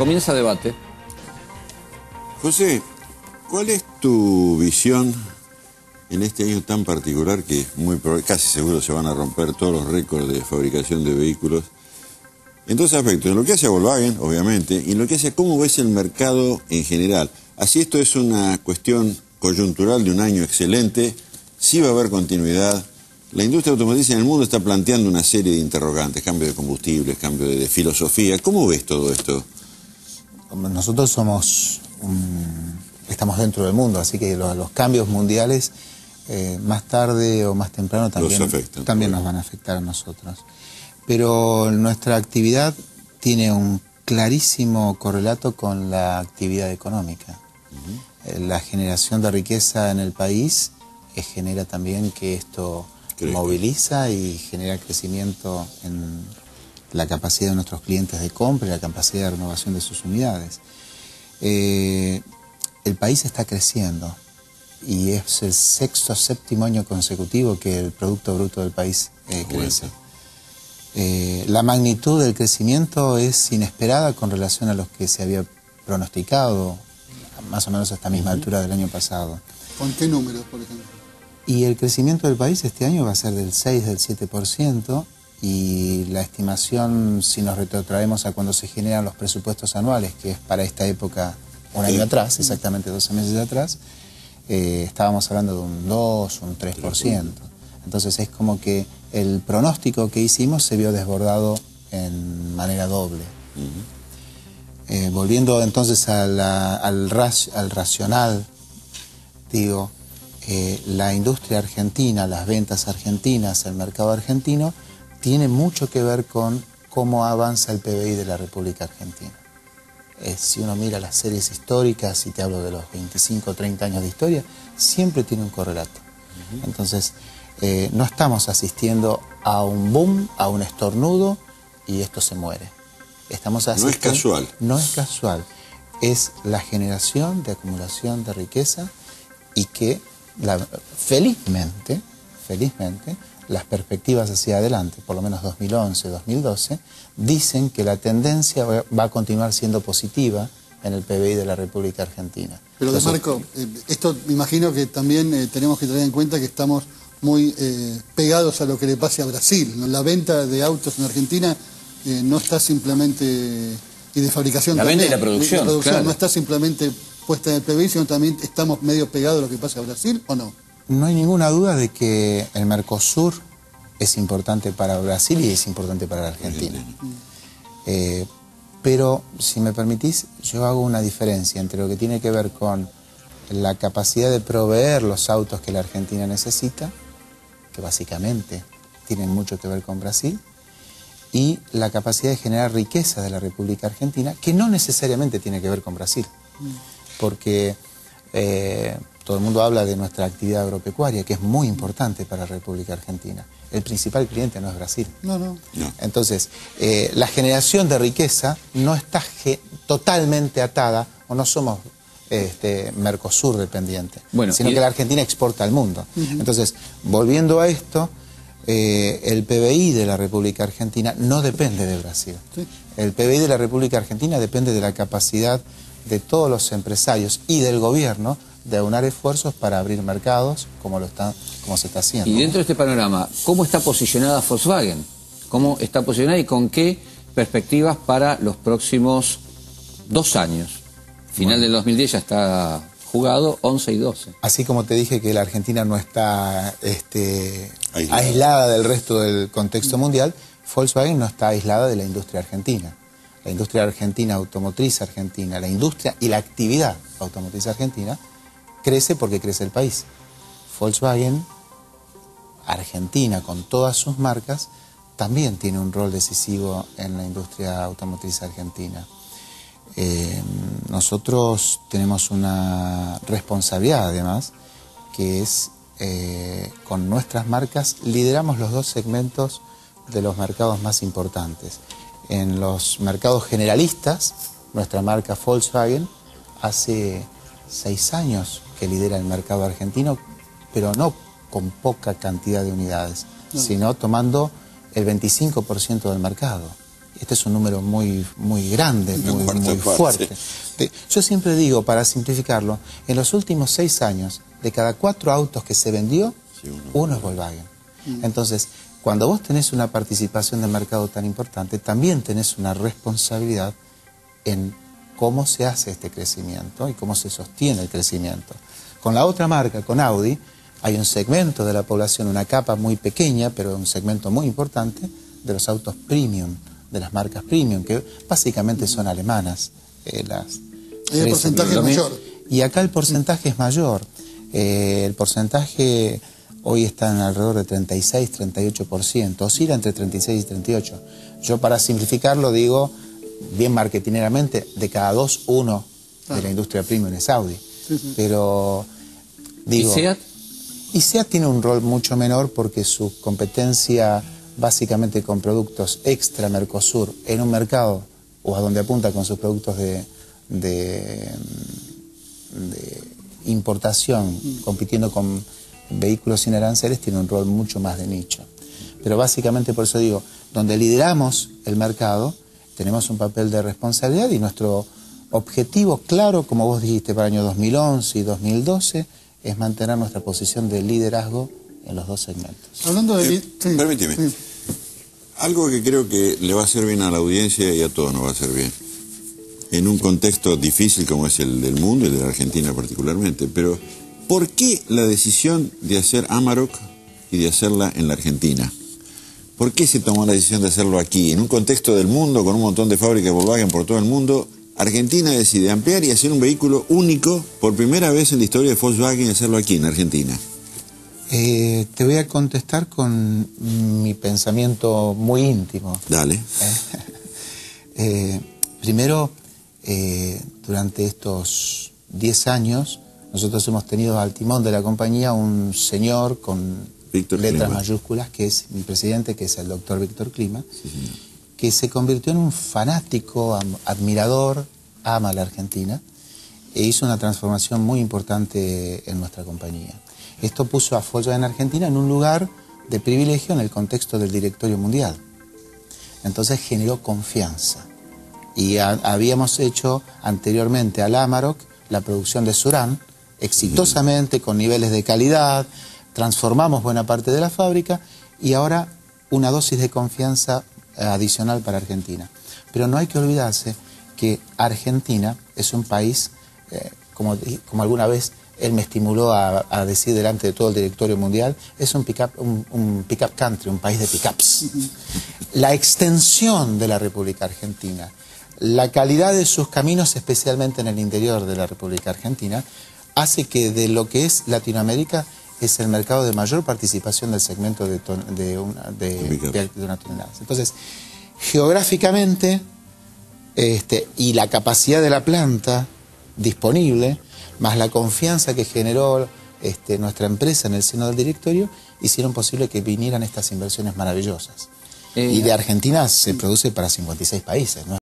Comienza debate. José, ¿cuál es tu visión en este año tan particular que casi seguro se van a romper todos los récords de fabricación de vehículos? En dos aspectos, en lo que hace a Volkswagen, obviamente, y en lo que hace a cómo ves el mercado en general. Así esto es una cuestión coyuntural de un año excelente, sí va a haber continuidad. La industria automotriz en el mundo está planteando una serie de interrogantes, cambio de combustibles, cambio de filosofía. ¿Cómo ves todo esto? Nosotros somos estamos dentro del mundo, así que los cambios mundiales más tarde o más temprano también, nos van a afectar a nosotros. Pero nuestra actividad tiene un clarísimo correlato con la actividad económica. La generación de riqueza en el país genera también que esto moviliza y genera crecimiento en la capacidad de nuestros clientes de compra y la capacidad de renovación de sus unidades. El país está creciendo y es el sexto o séptimo año consecutivo que el Producto Bruto del país crece. La magnitud del crecimiento es inesperada con relación a los que se había pronosticado más o menos a esta misma altura del año pasado. ¿Con qué números, por ejemplo? Y el crecimiento del país este año va a ser del 6, del 7%, y la estimación, si nos retrotraemos a cuando se generan los presupuestos anuales, que es para esta época un año atrás, exactamente 12 meses atrás, estábamos hablando de un 2, un 3%. Entonces es como que el pronóstico que hicimos se vio desbordado en manera doble. Volviendo entonces a al racional, digo, la industria argentina, las ventas argentinas, el mercado argentino, tiene mucho que ver con cómo avanza el PBI de la República Argentina. Si uno mira las series históricas, y te hablo de los 25 o 30 años de historia, siempre tiene un correlato. Entonces, no estamos asistiendo a un boom, a un estornudo, y esto se muere. Estamos asistiendo, no es casual. No es casual. Es la generación de acumulación de riqueza y que, felizmente, las perspectivas hacia adelante, por lo menos 2011, 2012, dicen que la tendencia va a continuar siendo positiva en el PBI de la República Argentina. Pero, de Marco, esto me imagino que también tenemos que tener en cuenta que estamos muy pegados a lo que le pase a Brasil, ¿no? La venta de autos en Argentina no está simplemente... y de fabricación también. La venta y la producción, claro. No está simplemente puesta en el PBI, sino también estamos medio pegados a lo que pasa a Brasil, ¿o no? No hay ninguna duda de que el Mercosur es importante para Brasil y es importante para la Argentina. Pero, si me permitís, yo hago una diferencia entre lo que tiene que ver con la capacidad de proveer los autos que la Argentina necesita, que básicamente tienen mucho que ver con Brasil, y la capacidad de generar riqueza de la República Argentina, que no necesariamente tiene que ver con Brasil. Porque... todo el mundo habla de nuestra actividad agropecuaria, que es muy importante para la República Argentina. El principal cliente no es Brasil. No. Entonces, la generación de riqueza no está totalmente atada, o no somos Mercosur dependiente, sino que la Argentina exporta al mundo. Entonces, volviendo a esto, el PBI de la República Argentina no depende de Brasil. El PBI de la República Argentina depende de la capacidad de todos los empresarios y del gobierno de aunar esfuerzos para abrir mercados como se está haciendo. Y dentro de este panorama, ¿cómo está posicionada Volkswagen? ¿Cómo está posicionada y con qué perspectivas para los próximos 2 años? Final del 2010 ya está jugado, 11 y 12. Así como te dije que la Argentina no está aislada del resto del contexto mundial, Volkswagen no está aislada de la industria argentina. La industria argentina, automotriz argentina, la industria y la actividad automotriz argentina crece porque crece el país. Volkswagen, Argentina, con todas sus marcas, también tiene un rol decisivo en la industria automotriz argentina. Nosotros tenemos una responsabilidad, además, que es, con nuestras marcas, lideramos los 2 segmentos de los mercados más importantes. En los mercados generalistas, nuestra marca Volkswagen hace 6 años que lidera el mercado argentino, pero no con poca cantidad de unidades, sino tomando el 25% del mercado. Este es un número muy grande, muy fuerte. Yo siempre digo, para simplificarlo, en los últimos 6 años, de cada 4 autos que se vendió, uno es Volkswagen. Entonces, cuando vos tenés una participación del mercado tan importante, también tenés una responsabilidad en cómo se hace este crecimiento y cómo se sostiene el crecimiento. Con la otra marca, con Audi, hay un segmento de la población, una capa muy pequeña, pero un segmento muy importante, de los autos premium, de las marcas premium, que básicamente son alemanas. El porcentaje es mayor. Y acá el porcentaje es mayor. El porcentaje hoy está en alrededor de 36, 38%, oscila entre 36 y 38. Yo, para simplificarlo, digo, bien marketineramente, de cada 2, 1 de la industria premium es Audi. Pero, digo... ¿Y SEAT? Y SEAT tiene un rol mucho menor porque su competencia básicamente con productos extra Mercosur en un mercado, o a donde apunta con sus productos de importación, compitiendo con vehículos sin aranceles, tiene un rol mucho más de nicho. Pero básicamente, por eso digo, donde lideramos el mercado, tenemos un papel de responsabilidad, y nuestro objetivo claro, como vos dijiste, para el año 2011 y 2012, es mantener nuestra posición de liderazgo en los dos segmentos. Hablando de... permíteme. Algo que creo que le va a hacer bien a la audiencia y a todos nos va a hacer bien. En un contexto difícil como es el del mundo y de la Argentina particularmente. Pero, ¿por qué la decisión de hacer Amarok y de hacerla en la Argentina? ¿Por qué se tomó la decisión de hacerlo aquí? En un contexto del mundo, con un montón de fábricas de Volkswagen por todo el mundo, Argentina decide ampliar y hacer un vehículo único por primera vez en la historia de Volkswagen y hacerlo aquí en Argentina. Te voy a contestar con mi pensamiento muy íntimo. Dale. Primero, durante estos 10 años, nosotros hemos tenido al timón de la compañía un señor con letras mayúsculas, que es mi presidente, que es el doctor Víctor Klima, que se convirtió en un fanático, admirador, ama a la Argentina, e hizo una transformación muy importante en nuestra compañía. Esto puso a Volkswagen Argentina en un lugar de privilegio en el contexto del directorio mundial. Entonces generó confianza. Y habíamos hecho anteriormente al Amarok la producción de Surán, exitosamente, con niveles de calidad, transformamos buena parte de la fábrica, y ahora una dosis de confianza adicional para Argentina. Pero no hay que olvidarse que Argentina es un país, como alguna vez él me estimuló a decir delante de todo el directorio mundial, es un pick-up country, un país de pick-ups. La extensión de la República Argentina, la calidad de sus caminos, especialmente en el interior de la República Argentina, hace que de lo que es Latinoamérica es el mercado de mayor participación del segmento de una tonelada. Entonces, geográficamente, y la capacidad de la planta disponible, más la confianza que generó nuestra empresa en el seno del directorio, hicieron posible que vinieran estas inversiones maravillosas. Y de Argentina se produce para 56 países, ¿no?